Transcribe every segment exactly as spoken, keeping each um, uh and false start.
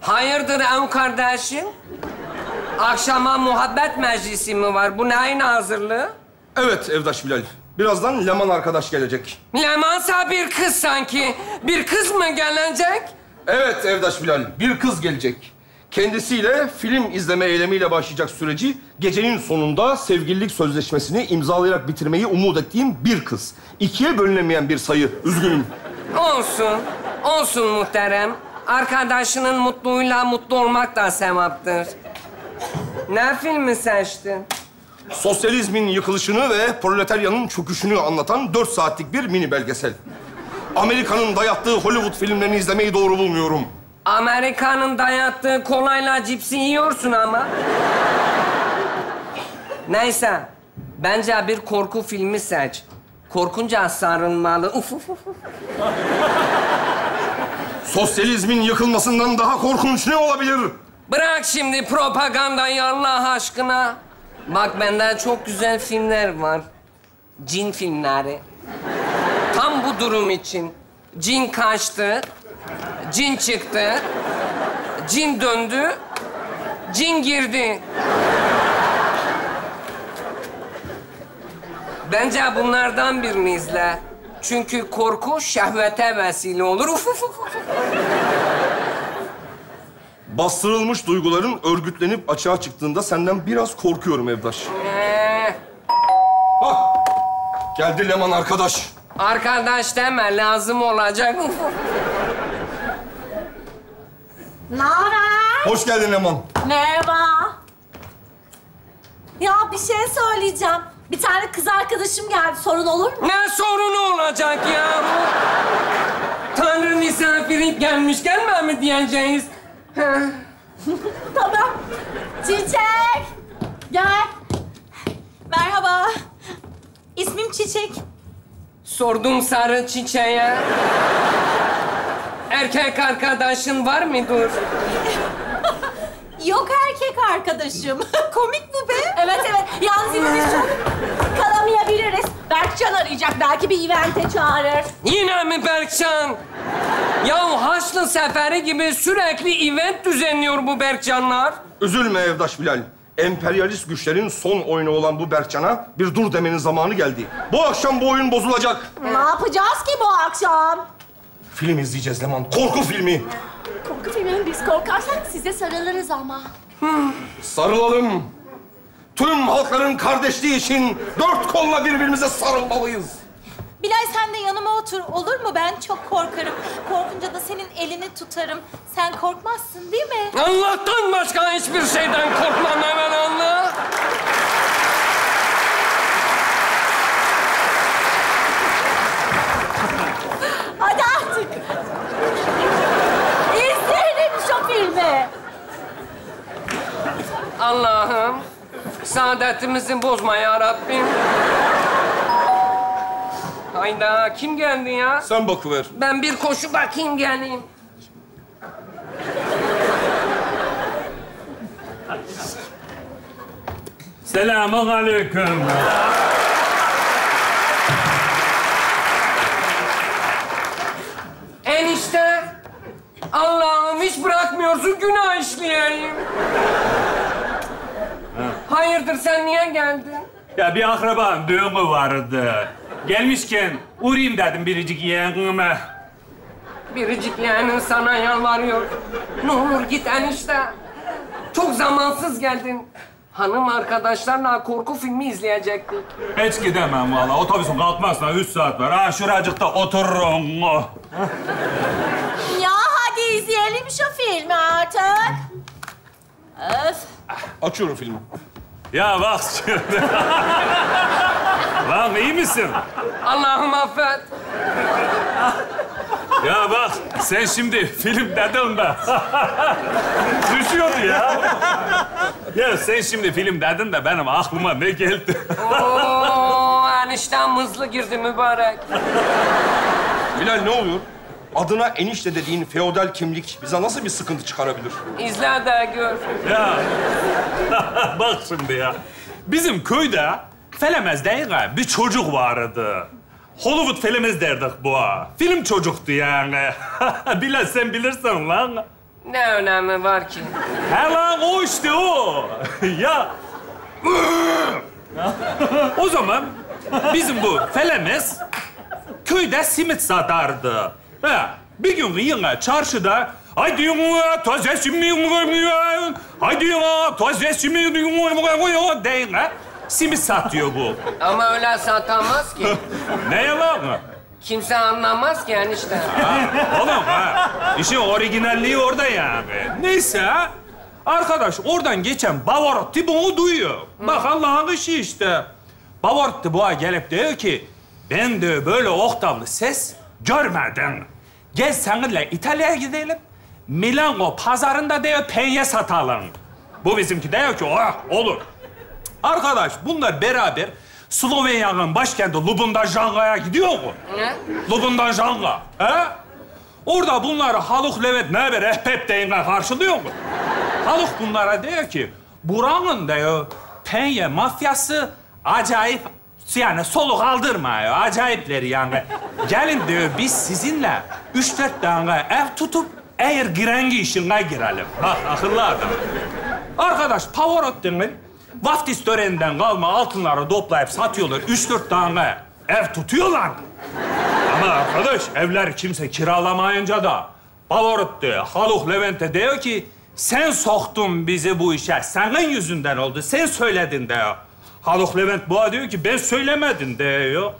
Hayırdır ev kardeşim? Akşama muhabbet meclisi mi var? Bu neyin hazırlığı? Evet Evdaş Bilal. Birazdan Leman arkadaş gelecek. Lemansa bir kız sanki. Bir kız mı gelecek? Evet Evdaş Bilal. Bir kız gelecek. Kendisiyle film izleme eylemiyle başlayacak süreci gecenin sonunda sevgililik sözleşmesini imzalayarak bitirmeyi umut ettiğim bir kız. İkiye bölünemeyen bir sayı. Üzgünüm. Olsun. Olsun muhterem. Arkadaşının mutluluğuyla mutlu olmak da sevaptır. Ne filmi seçtin? Sosyalizmin yıkılışını ve proletaryanın çöküşünü anlatan dört saatlik bir mini belgesel. Amerika'nın dayattığı Hollywood filmlerini izlemeyi doğru bulmuyorum. Amerika'nın dayattığı kolayla cipsi yiyorsun ama. Neyse, bence bir korku filmi seç. Korkunca sarılmalı. Uf, uf, uf. Sosyalizmin yıkılmasından daha korkunç ne olabilir? Bırak şimdi propagandayı Allah aşkına. Bak benden çok güzel filmler var. Cin filmleri. Tam bu durum için. Cin kaçtı. Cin çıktı. Cin döndü. Cin girdi. Bence bunlardan birini izle. Çünkü korku şehvete vesile olur. Uf, uf, uf. Bastırılmış duyguların örgütlenip açığa çıktığında senden biraz korkuyorum Evdaş. Ee... Hah! Geldi Leman arkadaş. Arkadaş deme, lazım olacak. Ne haber? Hoş geldin Leman. Merhaba. Ya bir şey söyleyeceğim. Bir tane kız arkadaşım geldi. Sorun olur mu? Ne sorunu olacak ya? Tanrı misafiri gelmiş, gelmem mi diyeceğiz? Tamam. Çiçek. Gel. Merhaba. İsmim Çiçek. Sordum sarı çiçeğe. Erkek arkadaşın var mıdır? Yok erkek arkadaşım. Komik bu be. Evet evet. Yalnız biz çok kalamayabiliriz. Berkcan arayacak. Belki bir event'e çağırır. Yine mi Berkcan? Ya Haçlı Seferi gibi sürekli event düzenliyor bu Berkcanlar. Üzülme Evdaş Bilal. Emperyalist güçlerin son oyunu olan bu Berkcan'a bir dur demenin zamanı geldi. Bu akşam bu oyun bozulacak. Ne yapacağız ki bu akşam? Film izleyeceğiz Leman. Korku filmi. Korku filmi. Biz korkarsak size sarılırız ama. Hmm. Sarılalım. Tüm halkların kardeşliği için dört kolla birbirimize sarılmalıyız. Bilal sen de yanıma otur olur mu? Ben çok korkarım. Korkunca da senin elini tutarım. Sen korkmazsın değil mi? Allah'tan başka hiçbir şeyden korkmam hemen Allah. Hadi artık. İzleyelim şu filmi. Allah'ım saadetimizi bozma ya Rabbim. Hayda, kim geldi ya? Sen bakıver. Ben bir koşu bakayım geleyim. Selamun aleyküm. Enişte, Allah'ım hiç bırakmıyorsun günah işleyeyim. Ha. Hayırdır, sen niye geldin? Ya bir akrabanın düğümü vardı. Gelmişken uğrayayım dedim biricik yeğenime. Biricik yeğenin sana yalvarıyor. Ne olur git enişte. Çok zamansız geldin. Hanım arkadaşlarla korku filmi izleyecektik. Hiç gidemem vallahi. Otobüsün kalkmazsa üç saat var. Ha şuracıkta otururum. Ya hadi izleyelim şu filmi artık. Öf. Açıyorum filmi. Ya bak şimdi. Lan iyi misin? Allah'ım affet. Ya bak, sen şimdi film dedin de. Düşüyordu ya. Ya sen şimdi film dedin de benim aklıma ne geldi? Oo, enişten hızlı girdi mübarek. Bilal ne oluyor? Adına enişte dediğin feodal kimlik bize nasıl bir sıkıntı çıkarabilir? İzle de gör. Ya bak şimdi ya. Bizim köyde Felemez değil mi? Bir çocuk vardı. Hollywood Felemez derdik bu. Film çocuktu yani. Bilal sen bilirsin lan. Ne önemi var ki? He lan, o işte o. Ya. O zaman bizim bu felemiz köyde simit satardı. Ha, bir gün yine çarşıda haydi yine taze simit yine haydi yine taze simit yine deyin ha. Simit satıyor bu. Ama öyle satamaz ki. Ne yalan mı? Kimse anlamaz ki enişte. Ha, oğlum ha. İşin orijinalliği orada yani. Neyse ha. Arkadaş oradan geçen Pavarotti bunu duyuyor. Hı. Bak Allah'ın işi işte. Pavarotti buna gelip diyor ki, ben de böyle oktavlı ses görmedim. Gel seninle İtalya'ya gidelim. Milano pazarında diyor penye satalım. Bu bizimki diyor ki, ah olur. Arkadaş bunlar beraber Slovenya'nın başkenti Ljubljana'ya gidiyor mu? Ne? Ljubljana. He? Orada bunları Haluk Levent ne haber ehpep deyinle karşılıyor mu? Haluk bunlara diyor ki, buranın diyor penye mafyası acayip yani soluk aldırmıyor, acayipleri yani. Gelin diyor biz sizinle üç dört tane ev tutup eğer girengi işine girelim. Bak akıllı adam. Arkadaş Pavarotti'nin vaftiz töreninden kalma altınları toplayıp satıyorlar. Üç dört tane ev tutuyorlar. Ama arkadaş evler kimse kiralamayınca da Pavarotti Haluk Levent'e diyor ki, sen soktun bizi bu işe, senin yüzünden oldu, sen söyledin diyor. Haluk Levent buna diyor ki, ben söylemedim diyor.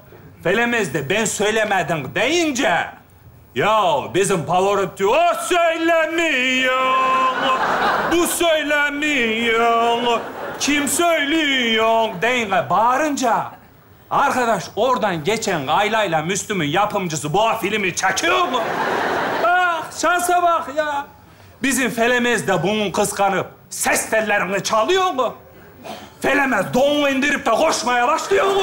Felemez de ben söylemedim deyince, ya bizim Pavarotti o söylemiyor, bu söylemiyor, kim söylüyor deyince bağırınca, arkadaş oradan geçen Aylayla Müslüm'ün yapımcısı bu filmi çekiyor mu? Bak şansa bak ya. Bizim Felemez de bunun kıskanıp ses tellerini çalıyor mu? Felemez don indirip de koşmaya başlıyor mu?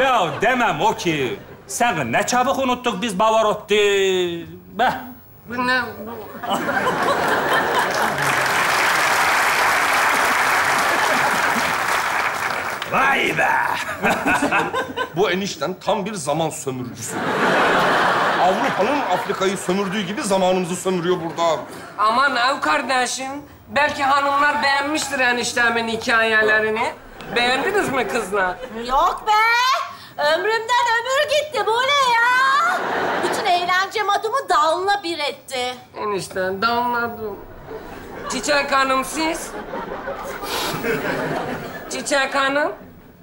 Ya demem o ki, sen ne çabuk unuttuk biz Pavarotti. Beh. Bu ne? Vay be! Bu enişten tam bir zaman sömürücüsü. Avrupa'nın Afrika'yı sömürdüğü gibi zamanımızı sömürüyor burada. Aman ev kardeşim. Belki hanımlar beğenmiştir eniştemin hikayelerini. Beğendiniz mi kızlar? Yok be! Ömrümden ömür gitti. Bu ne ya? Bütün eğlencem adımı Down'la bir etti. Enişten Down'ladım. Çiçek Hanım siz? Çiçek Hanım.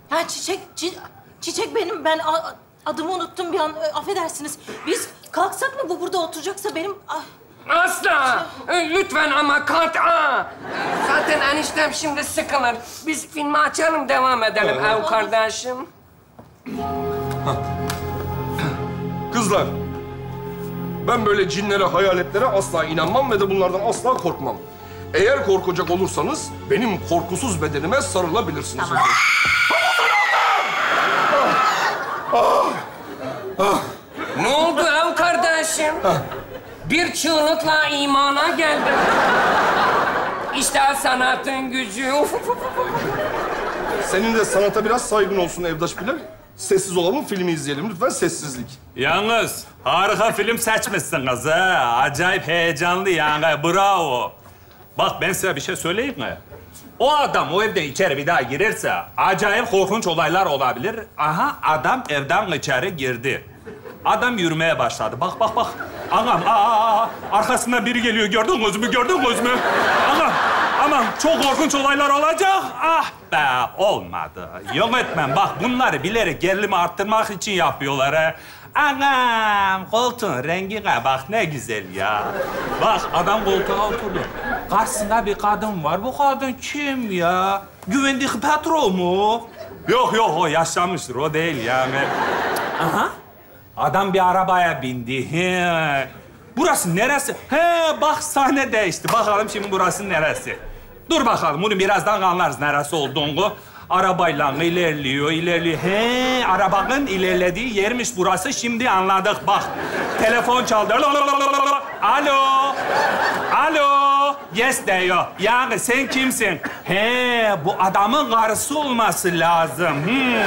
Ha Çiçek... Çi, çiçek benim. Ben... A, adımı unuttum bir an. Affedersiniz. Biz kalksak mı? Bu burada oturacaksa benim... Ah. Asla! Lütfen ama kat'a! Zaten eniştem şimdi sıkılır. Biz filmi açalım, devam edelim ee, ev kardeşim. Kızlar, ben böyle cinlere, hayaletlere asla inanmam ve de bunlardan asla korkmam. Eğer korkacak olursanız benim korkusuz bedenime sarılabilirsiniz. Tamam. Ah! Ah! Ne oldu ev kardeşim? Ah. Bir çığlıkla imana geldim. İşte sanatın gücü. Senin de sanata biraz saygın olsun Evdaş Bilal. Sessiz olalım, filmi izleyelim. Lütfen sessizlik. Yalnız harika film seçmişsiniz ha. Acayip heyecanlı yani. Bravo. Bak ben size bir şey söyleyeyim mi? O adam o evden içeri bir daha girerse acayip korkunç olaylar olabilir. Aha adam evden içeri girdi. Adam yürümeye başladı. Bak bak bak. Anam aa, aa arkasından biri geliyor. Gördünüz mü? Gördünüz mü? Anam aman çok korkunç olaylar olacak. Ah be olmadı. Yönetmen bak bunları bilerek gerilimi arttırmak için yapıyorlar ha. Anam koltuğun rengine bak ne güzel ya. Bak adam koltuğa oturdu. Karşısında bir kadın var. Bu kadın kim ya? Güvendik patron mu? Yok yok o yaşlanmıştır. O değil yani. Aha. Adam bir arabaya bindi. He. Burası neresi? He bak sahne değişti. Bakalım şimdi burası neresi? Dur bakalım bunu birazdan anlarız neresi olduğunu. Arabayla ilerliyor, ilerliyor. He, arabanın ilerlediği yermiş burası. Şimdi anladık bak. Telefon çaldı. Alo. Alo. Yes diyor. Yani sen kimsin? He, bu adamın karısı olması lazım. Hmm.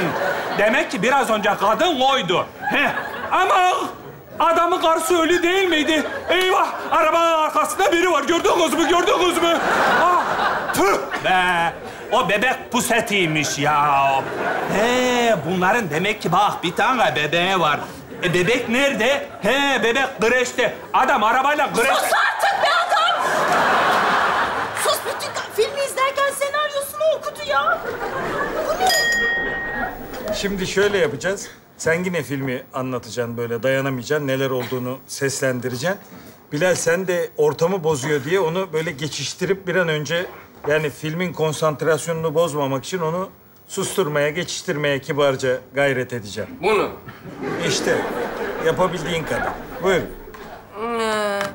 Demek ki biraz önce kadın oydu. He. Ama adamın karısı ölü değil miydi? Eyvah! Araba arkasında biri var. Gördünüz mü? Gördünüz mü? Ah, tüh be! O bebek pusetiymiş ya. He, bunların demek ki bak bir tane bebeği var. E bebek nerede? He, bebek kreşte. Adam arabayla kreşte... Sus artık be adam! Sus, bütün filmi izlerken senaryosunu okudu ya. Bu ne? Şimdi şöyle yapacağız. Sen yine filmi anlatacaksın böyle, dayanamayacaksın. Neler olduğunu seslendireceksin. Bilal sen de ortamı bozuyor diye onu böyle geçiştirip bir an önce... Yani filmin konsantrasyonunu bozmamak için onu susturmaya, geçiştirmeye kibarca gayret edeceğim. Bunu? İşte, yapabildiğin kadar. Buyur.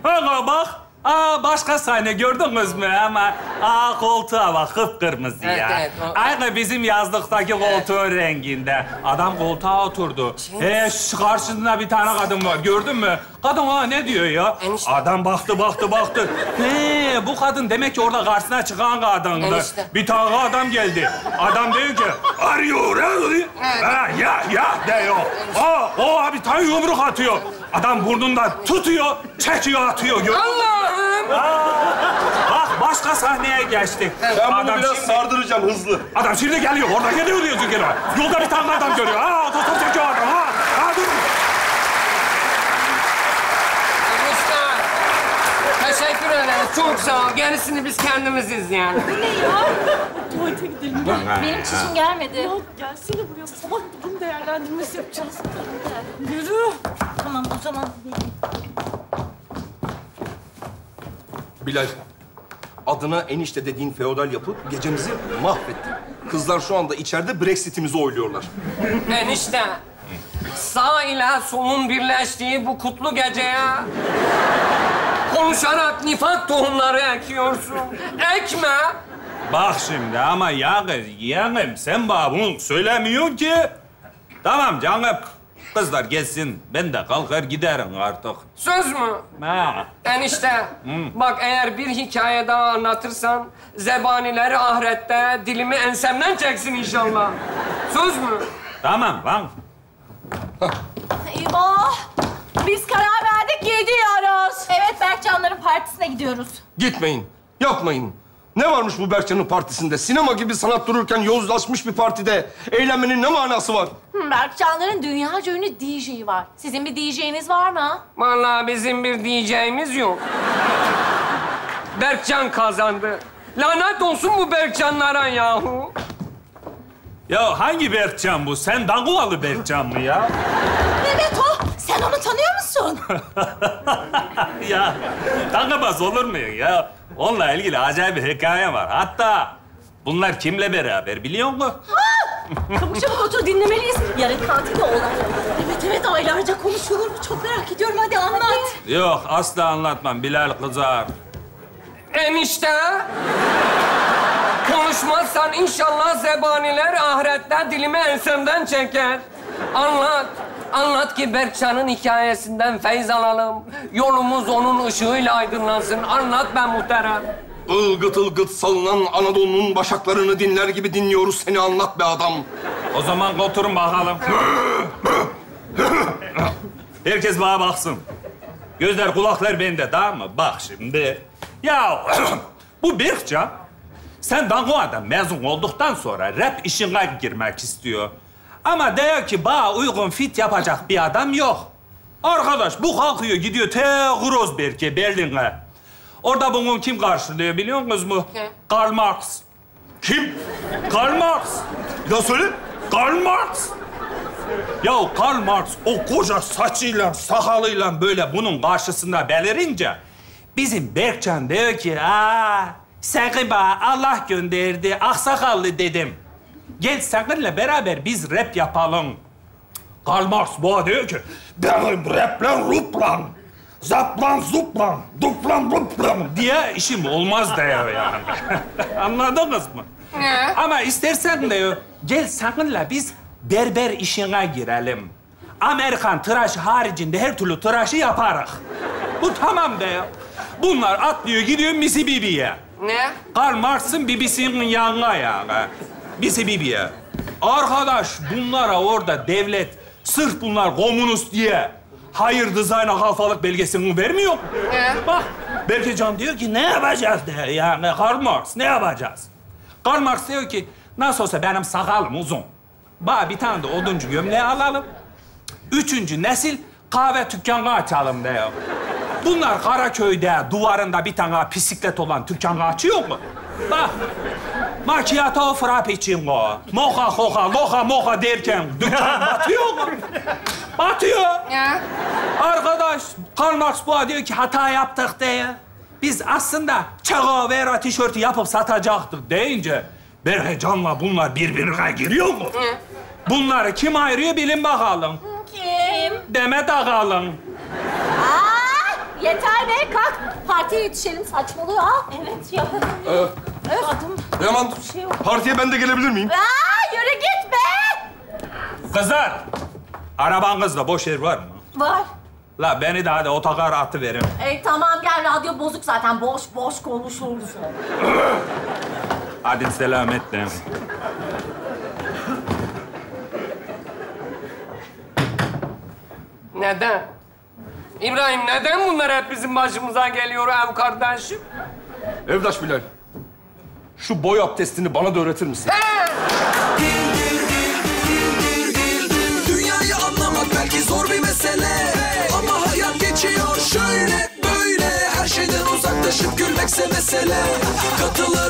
Aa bak, aa başka sahne gördünüz mü ama... Aa koltuğa bak, kıpkırmızı evet, ya. Evet, o... Aynı bizim yazlıktaki koltuğun evet. renginde. Adam koltuğa oturdu. Ee, karşısında bir tane kadın var, gördün mü? Kadın ha ne diyor ya? Enişte. Adam baktı, baktı, baktı. He, bu kadın demek ki orada karşısına çıkan kadındı. Enişte. Bir tane adam geldi. Adam diyor ki, are you ready? Evet. Ya, ya diyor. Aa, o bir tane yumruk atıyor. Adam burnundan tutuyor, çekiyor, atıyor. Allah'ım! Bak, başka sahneye geçtik. Evet. Ben bunu adam biraz şimdi... sardıracağım hızlı. Adam şimdi geliyor, oradan geliyor diyor çünkü. Yolda bir tane adam görüyor. Aa, otostop çekiyor adam, ha! Ha, dur! Teşekkür ederim. Çok sağ ol. Gerisini biz kendimiziz yani. Bu ne ya? Tuvalete gidelim. Benim çişim gelmedi. Yok, gelsene buraya. Sabah bunun değerlendirmesi yapacağız. Yürü. Tamam, o zaman. Bilal, adına enişte dediğin feodal yapı gecemizi mahvetti. Kızlar şu anda içeride Brexit'imizi oyluyorlar. Enişte, sağ ile solun birleştiği bu kutlu geceye... Konuşarak nifak tohumları ekiyorsun. Ekme! Bak şimdi ama yağır, yeğenim sen bana bunu söylemiyorsun ki. Tamam canım, kızlar gelsin. Ben de kalkar giderim artık. Söz mü? Ha. Enişte, hmm. bak eğer bir hikaye daha anlatırsan... ...zebanileri ahirette dilimi ensemden çeksin inşallah. Söz mü? Tamam, lan. Eyvah! Biz karar verdik, gidiyoruz. Evet, Berkcanların partisine gidiyoruz. Gitmeyin, yapmayın. Ne varmış bu Berkcan'ın partisinde? Sinema gibi sanat dururken yozlaşmış bir partide eğlenmenin ne manası var? Berkcanların dünyaca ünlü D J'yi var. Sizin bir D J'niz var mı? Vallahi bizim bir D J'miz yok. Berkcan kazandı. Lanet olsun bu Berkcanlara yahu. Ya hangi Berkcan bu? Sen Danguvalı Berkcan mı ya? Evet o. Sen onu tanıyor musun? Ya tanımaz olur muyum ya? Onunla ilgili acayip bir hikaye var. Hatta bunlar kimle beraber biliyor musun? Çabuk çabuk otur dinlemeliyiz. Yarın kantinde olay. Evet evet aylarca konuşulur. Çok merak ediyorum. Hadi anlat. Yok asla anlatmam. Bilal kızar. Enişte. Konuşmazsan inşallah zebaniler ahirette dilimi ensemden çeker. Anlat. Anlat ki Berkcan'ın hikayesinden feyz alalım. Yolumuz onun ışığıyla aydınlansın. Anlat ben muhterem. Ilgıt ılgıt salınan Anadolu'nun başaklarını dinler gibi dinliyoruz seni. Anlat be adam. O zaman oturun bakalım. Herkes bana baksın. Gözler kulaklar bende, tamam mı? Bak şimdi. Ya bu Berkcan, sen Dangua'dan mezun olduktan sonra rap işine girmek istiyor. Ama diyor ki, bana uygun fit yapacak bir adam yok. Arkadaş, bu kalkıyor, gidiyor te Grosberg'e, Berlin'e. Orada bunun kim karşılıyor biliyor musunuz mu? Kim? Karl Marx. Kim? Karl Marx. Ya söyle, Karl Marx. Ya Karl Marx o koca saçıyla, sakalıyla böyle bunun karşısında belirince... ...bizim Berkcan diyor ki, aa, seni bana Allah gönderdi, aksakallı dedim. Gel seninle beraber biz rap yapalım. Karl Marx bana diyor ki, benim rap'len ruplan, zaplan zuplan, duplan ruplan diye işim olmaz diyor yani. Anladınız mı? Ne? Ama istersen diyor, gel seninle biz berber işine girelim. Amerikan tıraşı haricinde her türlü tıraşı yaparız. Bu tamam diyor. Bunlar atlıyor gidiyor Mississippi'ye. Ne? Karl Marx'ın bibisinin yanına yani. Mississippi'ye. Arkadaş bunlara orada devlet sırf bunlar komünist diye hayır dizayna hafalık belgesini vermiyor. Ee? Bak, Berkcan diyor ki ne yapacağız diyor yani Karl Marx, ne yapacağız? Karl Marx diyor ki nasıl olsa benim sakalım uzun. Bana bir tane de oduncu gömleği alalım. Üçüncü nesil kahve dükkanı açalım diyor. Bunlar Karaköy'de duvarında bir tane bisiklet olan dükkanı açıyor mu? Bak. Macchiato, frappuccino, mocha, hoka, loka, mocha derken dükkan batıyor mu? Batıyor. Ya. Arkadaş, Karl Marx bu diyor ki hata yaptık diye. Biz aslında Çago Vera tişörtü yapıp satacaktık deyince Berkcan'la bunlar birbirine giriyor mu? Hı. Bunları kim ayırıyor bilin bakalım. Kim? Demet Akalın. Aa, yeter be, kalk. Partiye yetişelim, saçmalıyor ha. Evet ya. Ee, evet. Adım. Leman, şey partiye ben de gelebilir miyim? Aa, yürü git be! Kızlar, arabanızda boş yer var mı? Var. La beni de hadi otogara atıverin. Ee, tamam gel, radyo bozuk zaten. Boş boş konuşuruz. Hadi selametle. Neden? İbrahim, neden bunlar hep bizim başımıza geliyor ev kardeşim? Evdaş Bilal, şu boy abdestini bana da öğretir misin? He! Dünyayı anlamak belki zor bir mesele. Ama hayat geçiyor şöyle böyle. Her şeyden uzaklaşıp gülmekse mesele. Katılın.